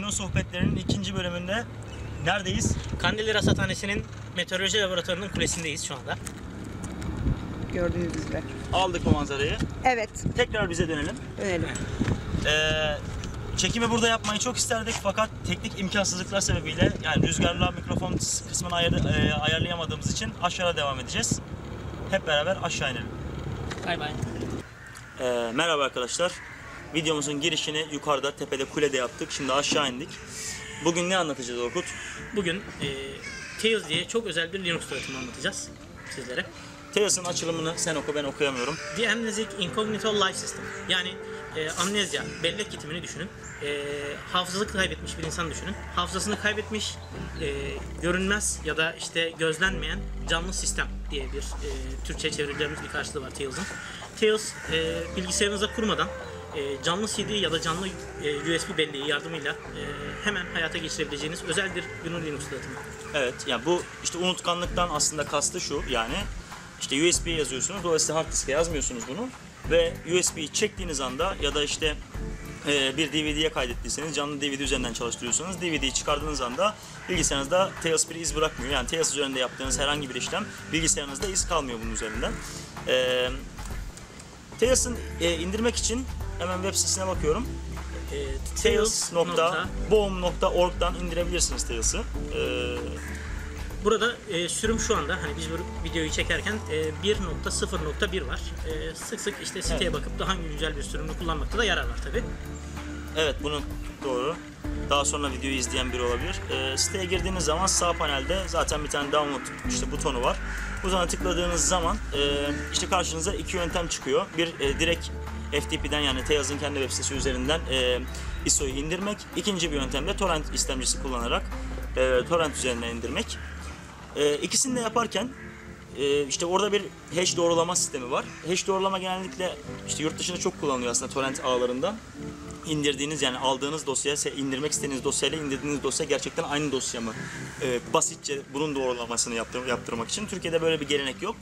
GNU sohbetlerinin ikinci bölümünde neredeyiz? Kandilli Rasathanesi'nin meteoroloji laboratuvarının kulesindeyiz şu anda. Gördüğünüz gibi. Aldık bu manzarayı. Evet. Tekrar bize dönelim. Dönelim. Çekimi burada yapmayı çok isterdik fakat teknik imkansızlıklar sebebiyle, yani rüzgarla mikrofon kısmını ayarlayamadığımız için aşağıda devam edeceğiz. Hep beraber aşağı inelim. Bay bay. Merhaba arkadaşlar. Videomuzun girişini yukarıda tepede kulede yaptık. Şimdi aşağı indik. Bugün ne anlatacağız Orkut? Bugün Tails diye çok özel bir Linux öğretimi anlatacağız sizlere. Tails'ın açılımını sen oku, ben okuyamıyorum. The Amnesic Incognito Life System. Yani amnezya, bellek gitimini düşünün. Hafızasını kaybetmiş bir insan düşünün. Hafızasını kaybetmiş, görünmez ya da işte gözlenmeyen canlı sistem diye bir Türkçe çevirilerimiz bir karşılığı var Tails'ın. Tails bilgisayarınıza kurmadan canlı CD ya da canlı USB belleği yardımıyla hemen hayata geçirebileceğiniz özel bir GNU Linux üretimi. Evet, yani bu işte unutkanlıktan aslında kastı şu, yani işte USB yazıyorsunuz, dolayısıyla hard diske yazmıyorsunuz bunu ve USB'yi çektiğiniz anda ya da işte bir DVD'ye kaydettiyseniz canlı DVD üzerinden çalıştırıyorsanız, DVD'yi çıkardığınız anda bilgisayarınızda Tails bir iz bırakmıyor. Yani Tails üzerinde yaptığınız herhangi bir işlem bilgisayarınızda iz kalmıyor bunun üzerinden. Tails'ın indirmek için hemen web sitesine bakıyorum. Tails.boom.org'dan indirebilirsiniz Tails'ı. Burada sürüm şu anda, hani biz bu videoyu çekerken 1.0.1 var. Sık sık işte siteye bakıp da hangi güncel bir sürümünü kullanmakta da yarar var tabi. Evet, bunu doğru. Daha sonra videoyu izleyen biri olabilir. Siteye girdiğiniz zaman sağ panelde zaten bir tane download işte butonu var. Butona tıkladığınız zaman işte karşınıza iki yöntem çıkıyor. Bir direkt FTP'den, yani Tails'ın kendi web sitesi üzerinden ISO'yu indirmek. İkinci bir yöntem de torrent istemcisi kullanarak torrent üzerinden indirmek. İkisini de yaparken işte orada bir hash doğrulama sistemi var. Hash doğrulama genellikle işte yurt dışında çok kullanılıyor aslında torrent ağlarında. İndirdiğiniz, yani aldığınız dosya, indirmek istediğiniz dosyayla indirdiğiniz dosya gerçekten aynı dosya mı? Basitçe bunun doğrulamasını yaptırmak için. Türkiye'de böyle bir gelenek yok.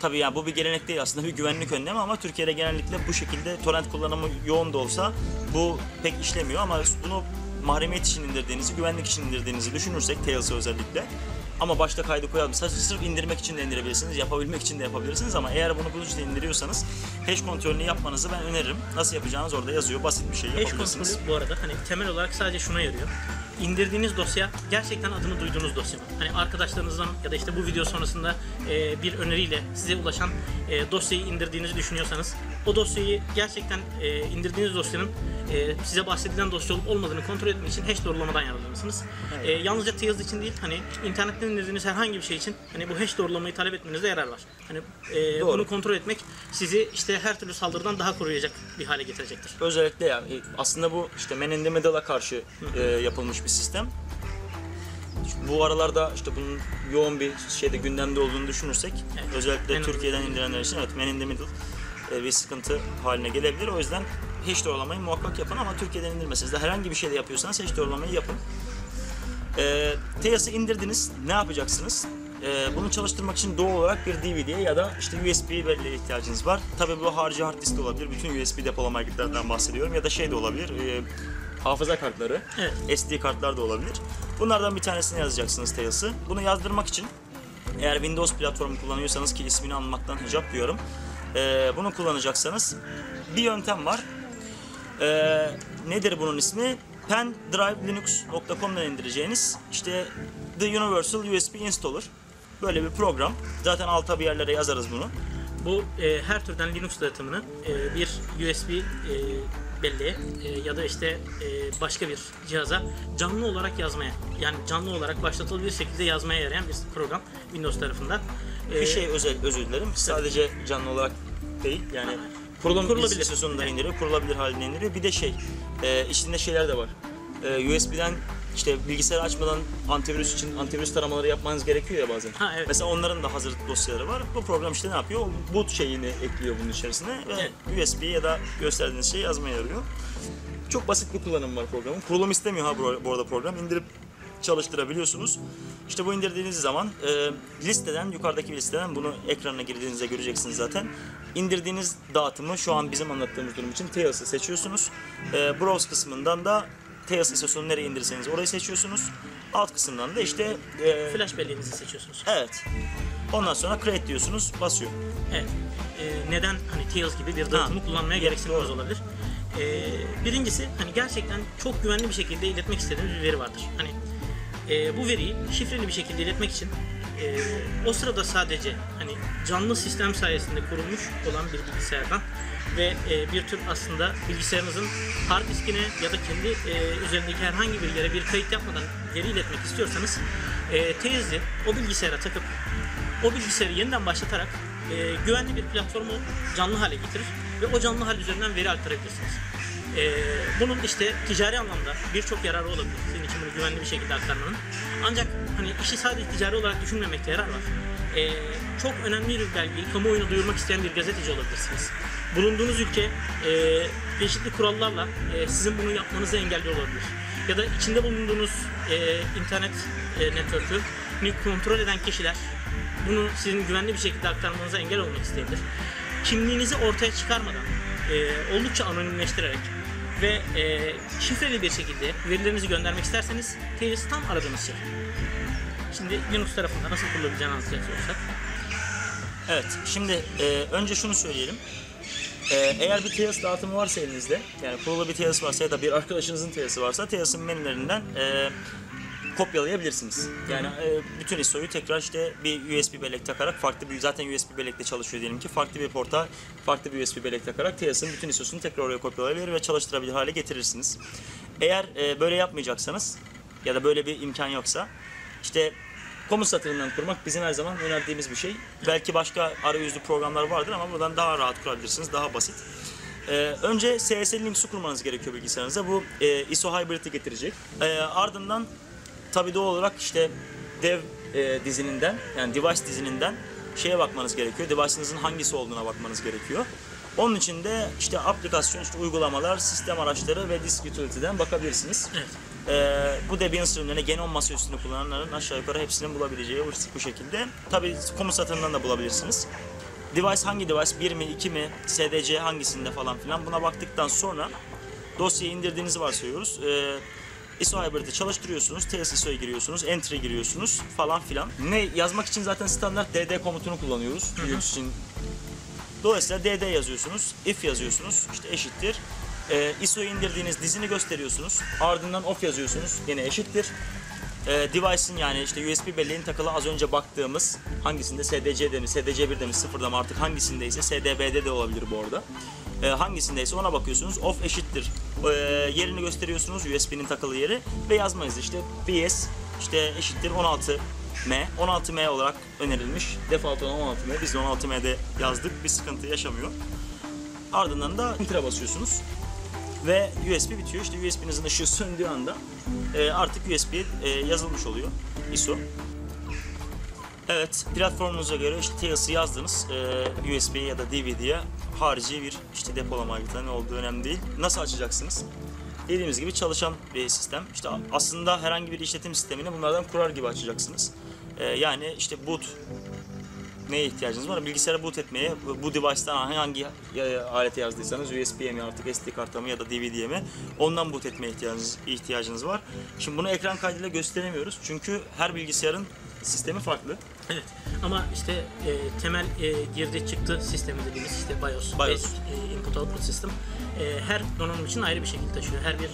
Tabii yani bu bir gelenek değil, aslında bir güvenlik önlemi, ama Türkiye'de genellikle bu şekilde torrent kullanımı yoğun da olsa bu pek işlemiyor, ama bunu mahremiyet için indirdiğinizi, güvenlik için indirdiğinizi düşünürsek Tails'ı özellikle, ama başta kaydı koyalım. Sırf indirmek için de indirebilirsiniz, yapabilmek için de yapabilirsiniz, ama eğer bunu buluşta indiriyorsanız hash kontrolünü yapmanızı ben öneririm. Nasıl yapacağınız orada yazıyor, basit bir şey yapabilirsiniz. Hash kontrolü bu arada hani temel olarak sadece şuna yarıyor. İndirdiğiniz dosya gerçekten adını duyduğunuz dosya mı? Hani arkadaşlarınızdan ya da işte bu video sonrasında bir öneriyle size ulaşan dosyayı indirdiğinizi düşünüyorsanız, o dosyayı gerçekten indirdiğiniz dosyanın size bahsedilen dosya olup olmadığını kontrol etmek için hash doğrulamadan yararlanırsınız. Evet. Yalnızca Tails için değil, hani internetten indirdiğiniz herhangi bir şey için hani bu hash doğrulamayı talep etmenizde yarar var. Hani bunu kontrol etmek sizi işte her türlü saldırıdan daha koruyacak bir hale getirecektir. Özellikle yani aslında bu işte Man in the Middle'a karşı yapılmış bir sistem. Bu aralarda işte bunun yoğun bir şeyde gündemde olduğunu düşünürsek, evet, özellikle Man Türkiye'den indirenler için evet, Man in the Middle bir sıkıntı haline gelebilir. O yüzden hash doğrulamayı muhakkak yapın, ama Türkiye'den indirmeseniz de herhangi bir şey de yapıyorsanız hash doğrulamayı yapın. Tails'ı indirdiniz, ne yapacaksınız? Bunu çalıştırmak için doğal olarak bir DVD'ye ya da işte USB belleğe ihtiyacınız var. Tabii bu harici hard disk de olabilir, bütün USB depolama aygıtlarından bahsediyorum, ya da şey de olabilir, hafıza kartları, evet, SD kartlar da olabilir. Bunlardan bir tanesini yazacaksınız Tails'ı. Bunu yazdırmak için eğer Windows platformu kullanıyorsanız, ki ismini anmaktan hicap diyorum, bunu kullanacaksanız bir yöntem var. Nedir bunun ismi? pendrivelinux.com'dan indireceğiniz işte The Universal USB Installer. Böyle bir program. Zaten alta bir yerlere yazarız bunu. Bu her türden Linux dağıtımını bir USB belleğe ya da işte başka bir cihaza canlı olarak yazmaya, yani canlı olarak başlatılı bir şekilde yazmaya yarayan bir program Windows tarafında. Bir şey özür dilerim. Sadece canlı olarak değil, yani kurulabilir sonunda indiriyor, kurulabilir haline indiriyor. Bir de içinde şeyler de var. USB'den işte bilgisayarı açmadan antivirüs için antivirüs taramaları yapmanız gerekiyor ya bazen. Ha, evet. Mesela onların da hazır dosyaları var. Bu program işte ne yapıyor? Bu şeyini ekliyor bunun içerisine ve evet, USB ya da gösterdiğiniz şeyi yazmaya yarıyor. Çok basit bir kullanım var programın. Kurulum istemiyor bu arada program. İndirip çalıştırabiliyorsunuz. İşte bu indirdiğiniz zaman listeden, yukarıdaki listeden, bunu ekranına girdiğinizde göreceksiniz zaten. İndirdiğiniz dağıtımı, şu an bizim anlattığımız durum için Tails'ı seçiyorsunuz. Browse kısmından da Tails ISO'sunu nereye indirirseniz orayı seçiyorsunuz. Alt kısımdan da işte flash belleğinizi seçiyorsunuz. Evet. Ondan sonra create diyorsunuz, basıyor. Evet. Neden hani Tails gibi bir dağıtımı kullanmaya gereksinimiz olabilir? Birincisi hani gerçekten çok güvenli bir şekilde iletmek istediğiniz bir veri vardır. Hani bu veriyi şifreli bir şekilde iletmek için o sırada sadece hani canlı sistem sayesinde kurulmuş olan bir bilgisayardan ve bir tür aslında bilgisayarınızın hard diskine ya da kendi üzerindeki herhangi bir yere bir kayıt yapmadan veri iletmek istiyorsanız Tails'i o bilgisayara takıp o bilgisayarı yeniden başlatarak güvenli bir platformu canlı hale getirir ve o canlı hal üzerinden veri aktarabilirsiniz. Bunun işte ticari anlamda birçok yararı olabilir sizin için bunu güvenli bir şekilde aktarmanın. Ancak hani işi sadece ticari olarak düşünmemekte yarar var. Çok önemli bir belgeyi kamuoyuna duyurmak isteyen bir gazeteci olabilirsiniz. Bulunduğunuz ülke çeşitli kurallarla sizin bunu yapmanızı engelliyor olabilir. Ya da içinde bulunduğunuz internet network'ünü kontrol eden kişiler bunu sizin güvenli bir şekilde aktarmanıza engel olmak isteyebilir. Kimliğinizi ortaya çıkarmadan, oldukça anonimleştirerek ve şifreli bir şekilde verilerinizi göndermek isterseniz Tails tam aradığınız şey. Şimdi Linux tarafında nasıl kurulabileceğini anlatacaksak. Evet, şimdi önce şunu söyleyelim. Eğer bir Tails dağıtımı varsa elinizde, yani kurulu bir Tails varsa ya da bir arkadaşınızın Tails'i varsa Tails'in menülerinden kopyalayabilirsiniz. Yani bütün ISO'yu tekrar işte bir USB bellek takarak farklı bir, zaten USB bellekle çalışıyor diyelim ki, farklı bir porta farklı bir USB bellek takarak Tails'in bütün ISO'sunu tekrar oraya kopyalayabilir ve çalıştırabilir hale getirirsiniz. Eğer böyle yapmayacaksanız ya da böyle bir imkan yoksa işte komut satırından kurmak bizim her zaman önerdiğimiz bir şey. Belki başka arayüzlü programlar vardır ama buradan daha rahat kurabilirsiniz, daha basit. Önce CS Linux'u kurmanız gerekiyor bilgisayarınıza. Bu ISO Hybrid'i getirecek. Ardından tabii doğal olarak işte dev dizininden, yani device dizininden şeye bakmanız gerekiyor. Device'ınızın hangisi olduğuna bakmanız gerekiyor. Onun için de işte aplikasyon, işte uygulamalar, sistem araçları ve disk utility'den bakabilirsiniz. Evet. Bu Debian sürümlerine, Genom masaüstünü kullananların aşağı yukarı hepsinin bulabileceği bu şekilde. Tabii komut satırından da bulabilirsiniz. Device hangi device, 1 mi, 2 mi, SDC hangisinde falan filan, buna baktıktan sonra dosyayı indirdiğinizi varsayıyoruz. ISO Hybrid'i çalıştırıyorsunuz, Tails ISO'ya giriyorsunuz, Entry'e giriyorsunuz falan filan. Ne yazmak için zaten standart DD komutunu kullanıyoruz. Linux için. Dolayısıyla DD yazıyorsunuz, if yazıyorsunuz, işte eşittir. ISO'yu indirdiğiniz dizini gösteriyorsunuz, ardından off yazıyorsunuz, yine eşittir. Device'in, yani işte USB belleğin takılı az önce baktığımız hangisinde, SDC'de mi, SDC1'de mi, 0'da mı, artık hangisindeyse, SDB'de de olabilir bu arada. Hangisindeyse ona bakıyorsunuz, off eşittir yerini gösteriyorsunuz, USB'nin takılı yeri ve yazmayız işte BIOS işte eşittir 16M, 16M olarak önerilmiş, default olan 16M, biz de 16M'de yazdık, bir sıkıntı yaşamıyor. Ardından da enter'a basıyorsunuz ve USB bitiyor. İşte USB'nizin ışığı söndüğü anda artık USB yazılmış oluyor ISO. Evet, platformunuza göre işte Tails'i yazdınız, USB ya da DVD'ye harici bir işte depolama gitarı, ne olduğu önemli değil. Nasıl açacaksınız? Dediğimiz gibi çalışan bir sistem. İşte aslında herhangi bir işletim sistemini bunlardan kurar gibi açacaksınız. Yani işte boot, neye ihtiyacınız var? Bilgisayarı boot etmeye, bu device'tan hangi alete yazdıysanız, USB'ye mi, artık SD kartı mı ya da DVD'ye mi, ondan boot etmeye ihtiyacınız var. Şimdi bunu ekran kaydıyla gösteremiyoruz çünkü her bilgisayarın sistemi farklı. Evet, ama işte temel girdi çıktı sistemi dediğimiz işte BIOS. Input Output System her donanım için ayrı bir şekilde taşıyor. Her bir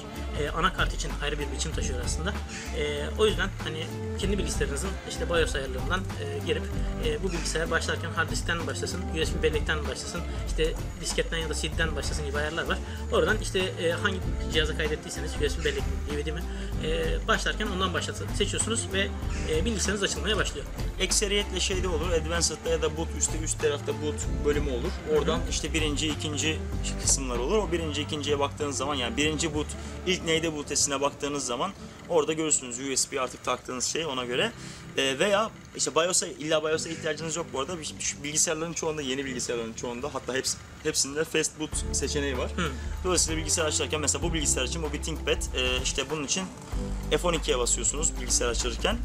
anakart için ayrı bir biçim taşıyor aslında. O yüzden hani kendi bilgisayarınızın işte BIOS ayarlarından girip bu bilgisayar başlarken hard diskten başlasın, USB bellekten başlasın, işte disketten ya da CD'den başlasın gibi ayarlar var. Oradan işte hangi cihaza kaydettiyseniz, USB bellek mi, DVD mi, başlarken ondan seçiyorsunuz ve bilgisayarınız açılmaya başlıyor. Ekseriyetle şeyde olur, Advanced'da ya da boot, üst tarafta boot bölümü olur. Oradan işte birinci, ikinci kısımlar olur. O birinci, ikinciye baktığınız zaman, yani birinci boot, ilk neyde boot'esine baktığınız zaman orada görürsünüz USB artık taktığınız şey ona göre. Veya İşte BIOS'a, illa BIOS'a ihtiyacınız yok bu arada. Bilgisayarların çoğunda, yeni bilgisayarların çoğunda, hatta hepsinde fast boot seçeneği var. Dolayısıyla bilgisayar açarken, mesela bu bilgisayar için bu bir ThinkPad, işte bunun için F12'ye basıyorsunuz bilgisayar açılırken.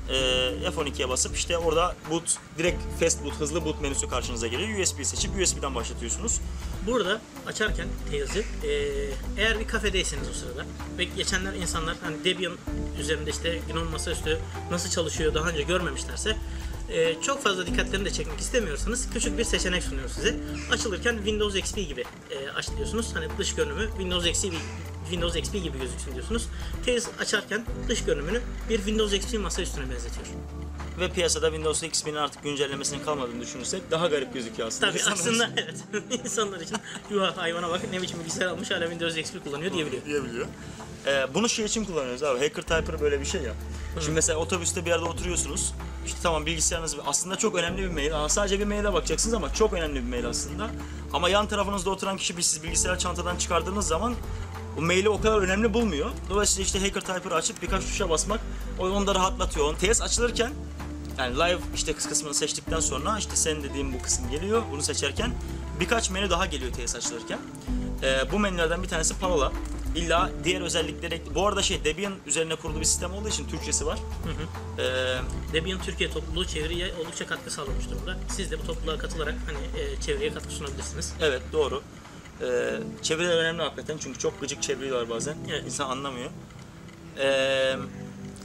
F12'ye basıp işte orada boot, direkt fast boot, hızlı boot menüsü karşınıza geliyor. USB'yi seçip USB'den başlatıyorsunuz. Burada açarken Tails'i, eğer bir kafedeyseniz o sırada ve geçenler insanlar hani Debian üzerinde işte GNOME masaüstü nasıl çalışıyor daha önce görmemişlerse çok fazla dikkatlerini de çekmek istemiyorsanız küçük bir seçenek sunuyor size. Açılırken Windows XP gibi aç diyorsunuz. Hani dış görünümü Windows XP gibi gözüksün diyorsunuz. Tails açarken dış görünümünü bir Windows XP masaüstüne benzetiyor. Ve piyasada Windows XP'nin artık güncellemesinin kalmadığını düşünürsek daha garip gözüküyor aslında. Tabii aslında evet. İnsanlar için yuva hayvana bak ne biçim bilgisayar almış hala Windows XP kullanıyor diyebiliyor. Bunu şey için kullanıyoruz abi. Hacker Typer böyle bir şey ya. Şimdi mesela otobüste bir yerde oturuyorsunuz. İşte tamam bilgisayarınız aslında çok önemli bir mail. Sadece bir maile bakacaksınız ama çok önemli bir mail aslında. Ama yan tarafınızda oturan kişi siz bilgisayar çantadan çıkardığınız zaman o maili o kadar önemli bulmuyor. Dolayısıyla işte Hacker Typer'ı açıp birkaç tuşa basmak onu da rahatlatıyor. Tails açılırken yani live işte kısmını seçtikten sonra işte senin dediğin bu kısım geliyor. Bunu seçerken birkaç menü daha geliyor Tails açılırken. Bu menülerden bir tanesi parola. İlla diğer özellikleri, bu arada Debian üzerine kurulu bir sistem olduğu için Türkçesi var. Debian Türkiye topluluğu çeviriye oldukça katkı sağlamış durumda. Siz de bu topluluğa katılarak hani çeviriye katkı sunabilirsiniz. Evet doğru. Çeviriler önemli hakikaten çünkü çok gıcık çeviriyorlar bazen. Evet. İnsan anlamıyor.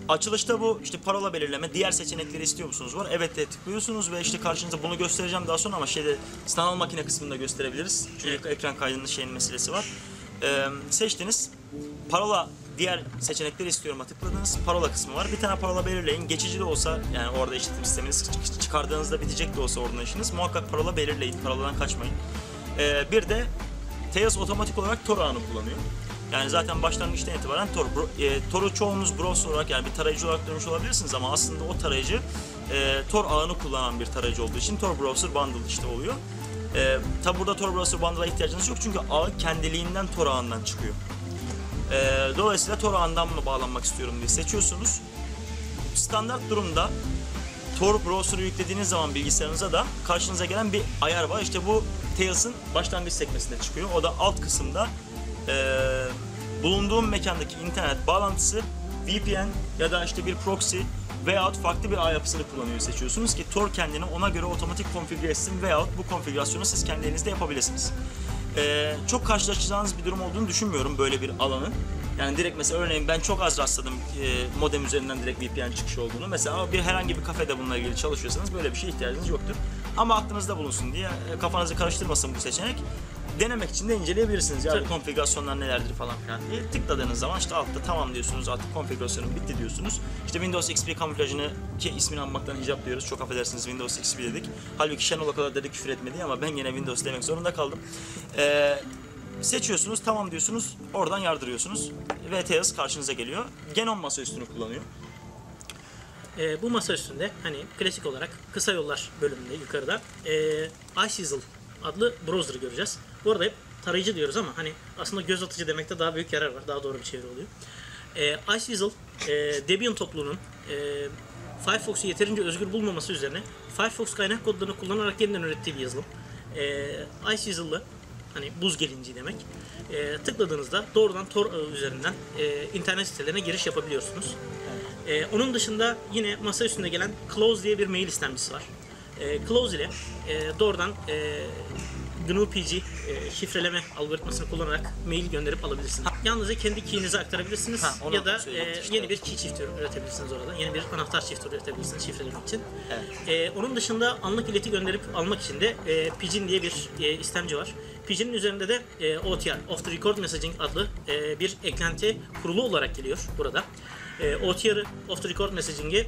Açılışta bu işte parola belirleme, diğer seçenekleri istiyor musunuz var. Evet de tıklıyorsunuz ve işte karşınıza bunu göstereceğim daha sonra ama sanal makine kısmında gösterebiliriz. Çünkü ekran kaydının meselesi var. Seçtiniz, parola, diğer seçenekleri istiyorum'a tıkladınız, parola kısmı var. Bir tane parola belirleyin, geçici de olsa yani orada işletim sisteminiz çıkardığınızda bitecek de olsa oradan işiniz, muhakkak parola belirleyin, paroladan kaçmayın. Bir de Tails otomatik olarak Tor ağını kullanıyor. Yani zaten başlangıçtan itibaren Tor'u çoğunuz browser olarak yani bir tarayıcı olarak dönmüş olabilirsiniz ama aslında o tarayıcı Tor ağını kullanan bir tarayıcı olduğu için Tor Browser Bundle işte oluyor. Tabi burada Tor Browser Bundle'a ihtiyacınız yok çünkü ağ kendiliğinden Tor ağından çıkıyor. Dolayısıyla Tor ağından mı bağlanmak istiyorum diye seçiyorsunuz. Standart durumda Tor Browser'ı yüklediğiniz zaman bilgisayarınıza da karşınıza gelen bir ayar var. İşte bu Tails'ın başlangıç sekmesinde çıkıyor. O da alt kısımda bulunduğum mekandaki internet bağlantısı, VPN ya da işte bir proxy veyahut farklı bir ağ yapısını kullanıyor seçiyorsunuz ki Tor kendini ona göre otomatik konfigüre etsin veyahut bu konfigürasyonu siz kendi elinizde yapabilirsiniz. Çok karşılaşacağınız bir durum olduğunu düşünmüyorum böyle bir alanın. Yani direkt mesela örneğin ben çok az rastladım modem üzerinden direkt VPN çıkışı olduğunu. Mesela herhangi bir kafede bununla ilgili çalışıyorsanız böyle bir şeye ihtiyacınız yoktur. Ama aklınızda bulunsun diye kafanızı karıştırmasın bu seçenek. Denemek için de inceleyebilirsiniz. Yani konfigürasyonlar nelerdir falan filan diye. Tıkladığınız zaman işte altta tamam diyorsunuz, artık konfigürasyonum bitti diyorsunuz. İşte Windows XP kamuflajını ki ismini anmaktan hicap diyoruz. Çok affedersiniz Windows XP dedik. Halbuki Şenol o kadar dedi küfür etmedi ama ben yine Windows demek zorunda kaldım. Seçiyorsunuz, tamam diyorsunuz, oradan yardırıyorsunuz. Tails karşınıza geliyor. GNOME masaüstünü kullanıyor. Bu masaüstünde hani klasik olarak kısa yollar bölümünde yukarıda Iceweasel adlı browser'ı göreceğiz. Bu arada hep tarayıcı diyoruz ama hani aslında göz atıcı demekte daha büyük yarar var. Daha doğru bir çeviri oluyor. Iceweasel, Debian topluluğunun Firefox'u yeterince özgür bulmaması üzerine Firefox kaynak kodlarını kullanarak yeniden ürettiği bir yazılım. Iceweasel'lı hani buz gelinciği demek. Tıkladığınızda doğrudan Tor üzerinden internet sitelerine giriş yapabiliyorsunuz. Onun dışında yine masa üstünde gelen Close diye bir mail istemcisi var. Close ile doğrudan GNUPG şifreleme algoritmasını kullanarak mail gönderip alabilirsiniz. Yalnızca kendi key'inizi aktarabilirsiniz ya da yeni bir key çifti üretebilirsiniz orada. Yeni bir anahtar çifti üretebilirsiniz şifrelemek için. Onun dışında anlık ileti gönderip almak için de Pidgin diye bir istemci var. Pidgin'in üzerinde de OTR, Off the Record Messaging adlı bir eklenti kurulu olarak geliyor burada. OTR'ı, Off the Record Messaging'i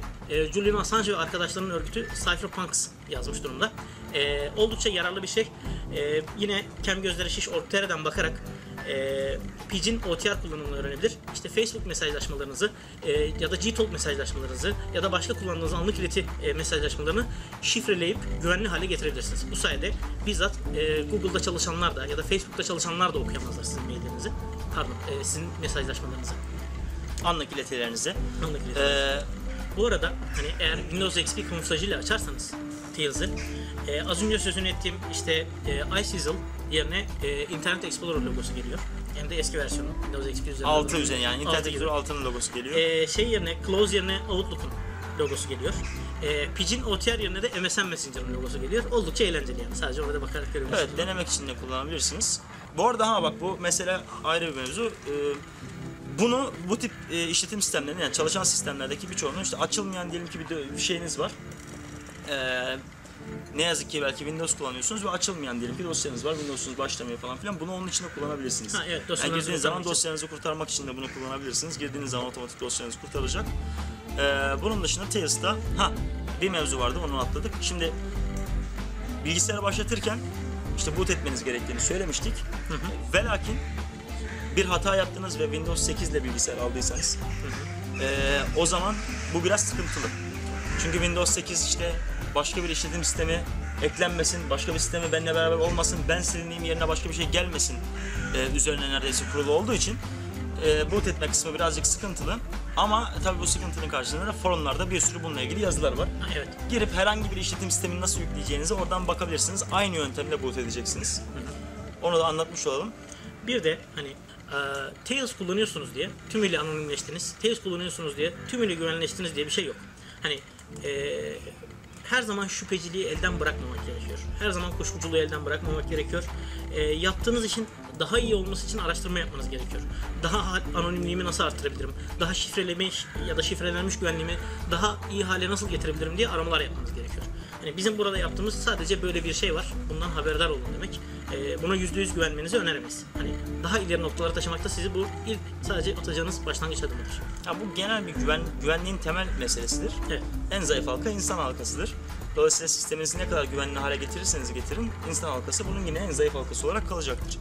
Julian Assange ve arkadaşlarının örgütü Cypherpunks yazmış durumda. Oldukça yararlı bir şey. Yine kem gözleri şiş Orkut'tan bakarak Pidgin OTR kullanımını öğrenebilir. İşte Facebook mesajlaşmalarınızı ya da Gtalk mesajlaşmalarınızı ya da başka kullandığınız anlık ileti mesajlaşmalarını şifreleyip güvenli hale getirebilirsiniz. Bu sayede bizzat Google'da çalışanlar da ya da Facebook'ta çalışanlar da okuyamazlar sizin maillerinizi. Pardon, sizin mesajlaşmalarınızı. Anlık iletilerinizi. Bu arada hani eğer Windows XP kamuflajıyla açarsanız Tails'ı, az önce sözünü ettiğim işte Iceweasel yerine Internet Explorer logosu geliyor. Hem de eski versiyonu Windows XP üzerinde. 6 üzerine yani Internet Explorer 6'nın logosu geliyor. Şey yerine, Close yerine Outlook'un logosu geliyor. Pidgin Otter yerine de MSN Messenger'ın logosu geliyor. Oldukça eğlenceli yani. Sadece orada bakarak görüyorsunuz. Evet, denemek için de kullanabilirsiniz. Bu arada ha bak, bu mesela ayrı bir mevzu. Bunu bu tip işletim sistemlerinin, yani çalışan sistemlerdeki birçoğunun işte açılmayan diyelim ki bir şeyiniz var. Ne yazık ki belki Windows kullanıyorsunuz ve açılmayan diyelim ki dosyanız var. Windows'unuz başlamıyor falan filan. Bunu onun için de kullanabilirsiniz. Ha, evet, yani girdiğiniz zaman dosyanızı kurtarmak için de bunu kullanabilirsiniz. Girdiğiniz zaman otomatik dosyanızı kurtaracak. Bunun dışında Tails'da bir mevzu vardı, onu atladık. Şimdi bilgisayarı başlatırken işte boot etmeniz gerektiğini söylemiştik. Ve lakin bir hata yaptınız ve Windows 8 ile bilgisayar aldıysanız o zaman bu biraz sıkıntılı. Çünkü Windows 8 işte başka bir işletim sistemi eklenmesin, başka bir sistemi benimle beraber olmasın, ben silineyim yerine başka bir şey gelmesin üzerine neredeyse kurulu olduğu için boot etme kısmı birazcık sıkıntılı. Ama tabii bu sıkıntının karşılığında da forumlarda bir sürü bununla ilgili yazılar var. Evet. Girip herhangi bir işletim sistemini nasıl yükleyeceğinizi oradan bakabilirsiniz. Aynı yöntemle boot edeceksiniz. Onu da anlatmış olalım. Bir de hani Tails kullanıyorsunuz diye tümüyle anonimleştiniz, Tails kullanıyorsunuz diye tümüyle güvenleştiniz diye bir şey yok. Hani her zaman şüpheciliği elden bırakmamak gerekiyor. Her zaman kuşkuculuğu elden bırakmamak gerekiyor. Yaptığınız işin daha iyi olması için araştırma yapmanız gerekiyor. Daha anonimliğimi nasıl artırabilirim? Daha şifrelemiş ya da şifrelenmiş güvenliğimi daha iyi hale nasıl getirebilirim diye aramalar yapmanız gerekiyor. Yani bizim burada yaptığımız sadece böyle bir şey var. Bundan haberdar olun demek. Buna %100 güvenmenizi öneremeyiz. Hani daha ileri noktalara taşımakta sizi bu ilk sadece atacağınız başlangıç adımıdır. Ya bu genel bir güvenliğin temel meselesidir. Evet. En zayıf halka insan halkasıdır. Dolayısıyla sisteminizi ne kadar güvenli hale getirirseniz getirin, insan halkası bunun yine en zayıf halkası olarak kalacaktır.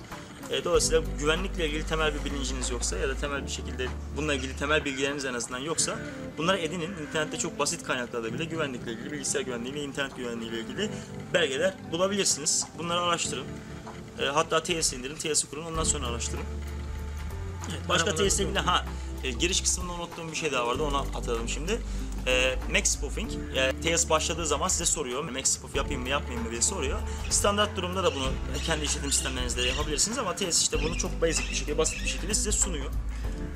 Dolayısıyla güvenlikle ilgili temel bir bilinciniz yoksa ya da temel bir şekilde bununla ilgili temel bilgileriniz en azından yoksa bunları edinin. İnternette çok basit kaynaklarda bile güvenlikle ilgili, bilgisayar güvenliği ve internet güvenliği ile ilgili belgeler bulabilirsiniz. Bunları araştırın. Hatta Tails'i indirin, Tails'i kurun, ondan sonra araştırın. Evet, başka Tails'le ilgili giriş kısmında unuttuğum bir şey daha vardı, ona atalım şimdi. Mac spoofing, Tails başladığı zaman size soruyor, Mac spoof yapayım mı yapmayayım mı diye soruyor. Standart durumda da bunu kendi işletim sistemlerinizde yapabilirsiniz ama Tails işte bunu çok basic bir şekilde, basit bir şekilde size sunuyor.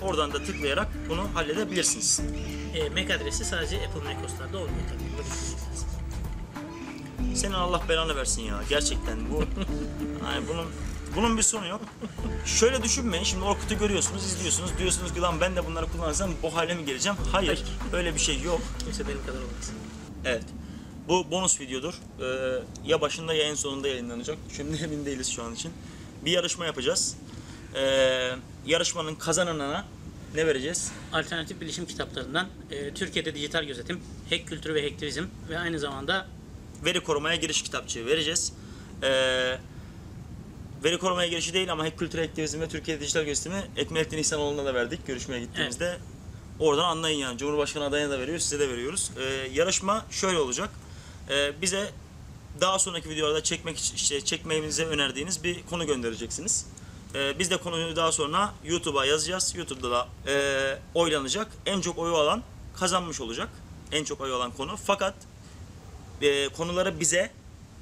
Oradan da tıklayarak bunu halledebilirsiniz. Mac adresi sadece Apple Mac OS'larda olmuyor tabii. Senin Allah belanı versin ya, gerçekten bu, yani bunun bir sonu yok. Şöyle düşünmeyin, şimdi Orkut'u görüyorsunuz, izliyorsunuz, diyorsunuz ki lan ben de bunları kullanırsam bu hale mi geleceğim? Hayır, öyle bir şey yok. Kimse benim kadar olmaz. Evet, bu bonus videodur. Ya başında ya en sonunda yayınlanacak. Şimdi emin değiliz şu an için. Bir yarışma yapacağız. Yarışmanın kazananına ne vereceğiz? Alternatif bilişim kitaplarından Türkiye'de dijital gözetim, hack kültürü ve hacktivizm ve aynı zamanda veri korumaya giriş kitapçığı vereceğiz. Veri korumaya girişi değil ama hack kültürü, hacktivizm ve Türkiye'de dijital gözetimi Ekmelettin İhsanoğlu'na da verdik görüşmeye gittiğimizde. Evet. Oradan anlayın yani. Cumhurbaşkanı adayına da veriyoruz, size de veriyoruz. Yarışma şöyle olacak. Bize daha sonraki videolarda çekmemizi önerdiğiniz bir konu göndereceksiniz. Biz de konuyu daha sonra YouTube'a yazacağız. YouTube'da da oylanacak. En çok oyu alan kazanmış olacak. En çok oyu alan konu. Fakat konuları bize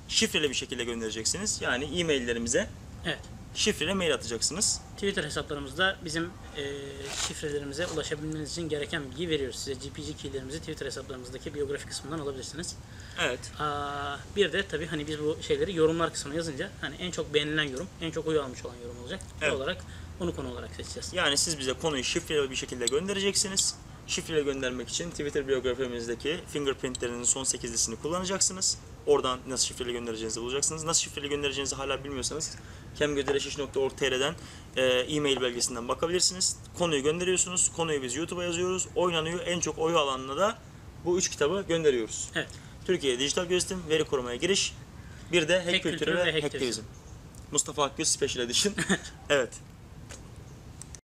şifreli bir şekilde göndereceksiniz. Yani e-maillerimize. Evet. Şifreli mail atacaksınız. Twitter hesaplarımızda bizim şifrelerimize ulaşabilmeniz için gereken bilgiyi veriyoruz. Size GPG keylerimizi Twitter hesaplarımızdaki biyografi kısmından alabilirsiniz. Evet. Bir de tabii hani biz bu şeyleri yorumlar kısmına yazınca hani en çok beğenilen yorum, en çok oy almış olan yorum olacak. Evet. Onu konu olarak seçeceğiz. Yani siz bize konuyu şifreli bir şekilde göndereceksiniz. Şifreli göndermek için Twitter biyografimizdeki fingerprintlerinin son 8'lisini kullanacaksınız. Oradan nasıl şifreli göndereceğinizi bulacaksınız. Nasıl şifreli göndereceğinizi hala bilmiyorsanız kemgödereşiş.org.tr'den e-mail belgesinden bakabilirsiniz. Konuyu gönderiyorsunuz. Konuyu biz YouTube'a yazıyoruz. Oynanıyor. En çok oyu alanına da bu 3 kitabı gönderiyoruz. Evet. Türkiye Dijital Gözetim, Veri Korumaya Giriş, bir de Hack Kültürü ve Hacktivizm. Mustafa Akgül Special Edition. Evet.